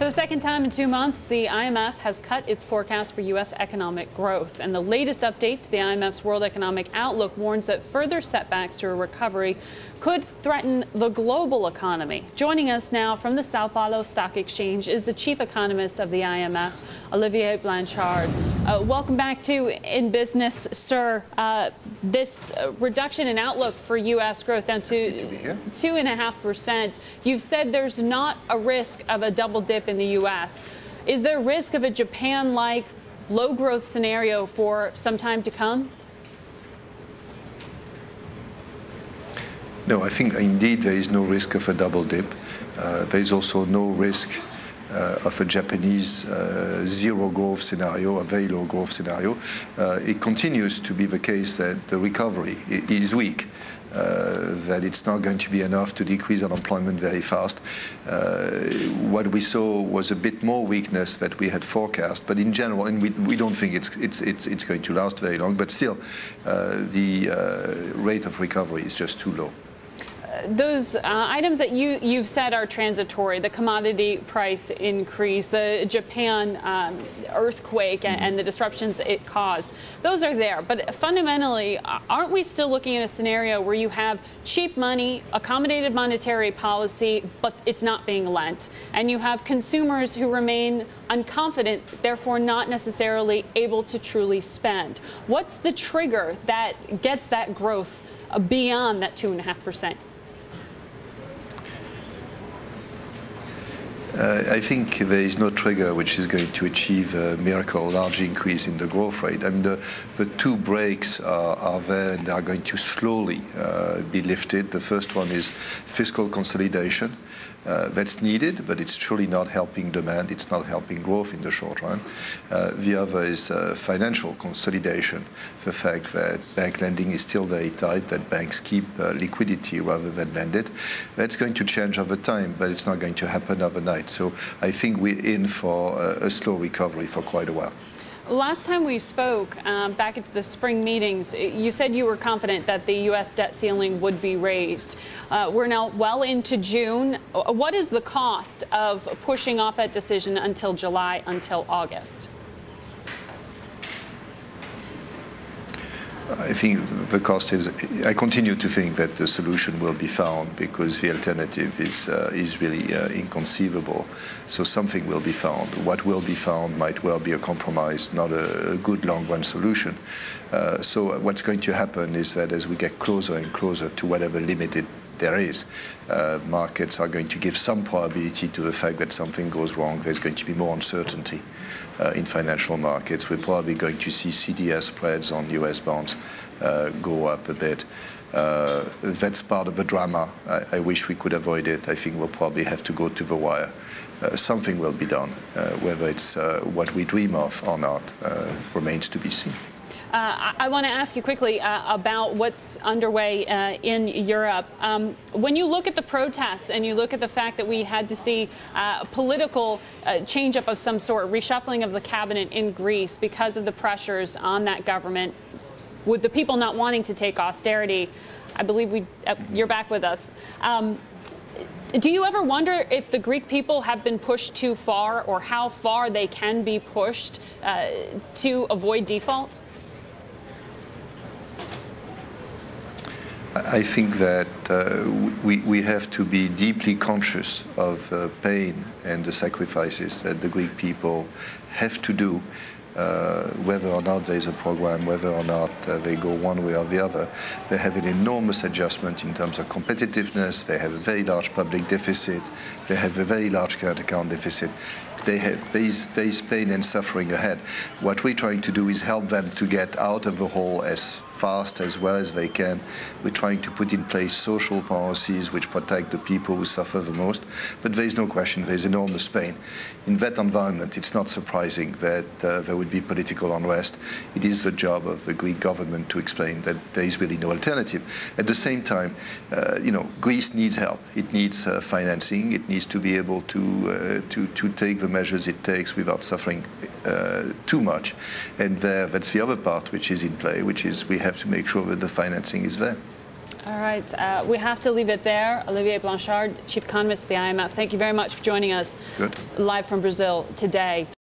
For the second time in 2 months, the IMF has cut its forecast for U.S. economic growth. And the latest update to the IMF's World Economic Outlook warns that further setbacks to a recovery could threaten the global economy. Joining us now from the Sao Paulo Stock Exchange is the chief economist of the IMF, Olivier Blanchard. Welcome back to In Business, sir. This reduction in outlook for U.S. growth down to 2.5%. You've said there's not a risk of a double dip in the U.S. Is there risk of a Japan-like low growth scenario for some time to come? No, I think indeed there is no risk of a double dip. There is also no risk of a Japanese zero growth scenario, a very low growth scenario. It continues to be the case that the recovery is weak, that it's not going to be enough to decrease unemployment very fast. What we saw was a bit more weakness that we had forecast, but in general, and we don't think it's going to last very long, but still the rate of recovery is just too low. Those items that you've said are transitory, the commodity price increase, the Japan earthquake and the disruptions it caused, those are there. But fundamentally, aren't we still looking at a scenario where you have cheap money, accommodative monetary policy, but it's not being lent? And you have consumers who remain unconfident, therefore not necessarily able to truly spend. What's the trigger that gets that growth beyond that 2.5%? I think there is no trigger which is going to achieve a miracle, large increase in the growth rate. I mean, the two brakes are there and they are going to slowly be lifted. The first one is fiscal consolidation. That's needed, but it's surely not helping demand. It's not helping growth in the short run. The other is financial consolidation, the fact that bank lending is still very tight, that banks keep liquidity rather than lend it. That's going to change over time, but it's not going to happen overnight. So I think we're in for a slow recovery for quite a while. Last time we spoke, back at the spring meetings, you said you were confident that the U.S. debt ceiling would be raised. We're now well into June. What is the cost of pushing off that decision until July, until August? I think the cost is, I continue to think that the solution will be found because the alternative is really inconceivable. So something will be found. What will be found might well be a compromise, not a good long-run solution. So what's going to happen is that as we get closer and closer to whatever limited there is, markets are going to give some probability to the fact that something goes wrong. There's going to be more uncertainty in financial markets. We're probably going to see CDS spreads on US bonds go up a bit. That's part of the drama. I wish we could avoid it. I think we'll probably have to go to the wire. Something will be done. Whether it's what we dream of or not remains to be seen. I want to ask you quickly about what's underway in Europe. When you look at the protests and you look at the fact that we had to see a political change-up of some sort, reshuffling of the cabinet in Greece because of the pressures on that government, with the people not wanting to take austerity, I believe you're back with us. Do you ever wonder if the Greek people have been pushed too far or how far they can be pushed to avoid default? I think that we have to be deeply conscious of the pain and the sacrifices that the Greek people have to do, whether or not there is a program, whether or not they go one way or the other. They have an enormous adjustment in terms of competitiveness. They have a very large public deficit. They have a very large current account deficit. There is pain and suffering ahead. What we're trying to do is help them to get out of the hole as fast as well as they can. We're trying to put in place social policies which protect the people who suffer the most. But there is no question there is enormous pain. In that environment, it's not surprising that there would be political unrest. It is the job of the Greek government to explain that there is really no alternative. At the same time, you know, Greece needs help. It needs financing. It needs to be able to take the measures it takes without suffering too much. And that's the other part which is in play, which is we have to make sure that the financing is there. All right. We have to leave it there. Olivier Blanchard, Chief Economist at the IMF, thank you very much for joining us. Good. Live from Brazil today.